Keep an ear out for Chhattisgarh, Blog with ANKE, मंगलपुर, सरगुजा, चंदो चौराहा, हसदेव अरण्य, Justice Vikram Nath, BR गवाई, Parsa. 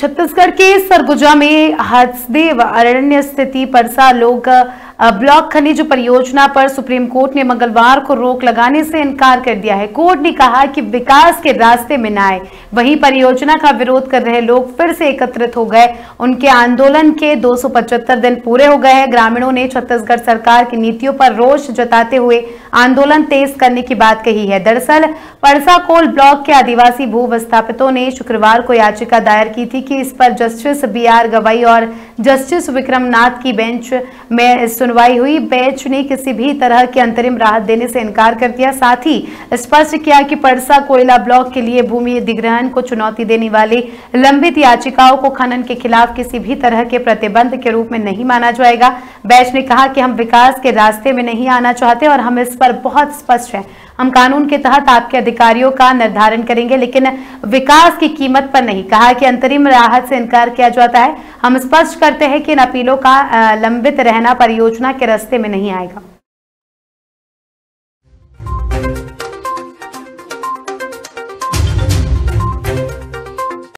छत्तीसगढ़ के सरगुजा में हसदेव अरण्य स्थित परसा लोग ब्लॉक खनिज परियोजना पर सुप्रीम कोर्ट ने मंगलवार को रोक लगाने से इनकार कर दिया है। कोर्ट ने कहा कि विकास के रास्ते में न आए। वहीं परियोजना का विरोध कर रहे लोग फिर से एकत्रित हो गए। उनके आंदोलन के 275 दिन पूरे हो गए हैं। ग्रामीणों ने छत्तीसगढ़ सरकार की नीतियों पर रोष जताते हुए आंदोलन तेज करने की बात कही है। दरअसल परसा कोल ब्लॉक के आदिवासी भू विस्थापितों ने शुक्रवार को याचिका दायर की थी कि इस पर जस्टिस BR गवाई और जस्टिस विक्रम नाथ की बेंच में सुनवाई हुई। बेंच ने किसी भी तरह की अंतरिम राहत देने से इनकार कर दिया। साथ ही स्पष्ट किया कि परसा कोयला ब्लॉक के लिए भूमि अधिग्रहण को चुनौती देने वाली लंबित याचिकाओं को खनन के खिलाफ किसी भी तरह के प्रतिबंध के रूप में नहीं माना जाएगा। बेंच ने कहा कि हम विकास के रास्ते में नहीं आना चाहते और हम इस पर बहुत स्पष्ट हैं। हम कानून के तहत आपके अधिकारियों का निर्धारण करेंगे, लेकिन विकास की कीमत पर नहीं। कहा कि अंतरिम राहत से इनकार किया जाता है। हम स्पष्ट करते हैं कि इन अपीलों का लंबित रहना परियोजना के रास्ते में नहीं आएगा।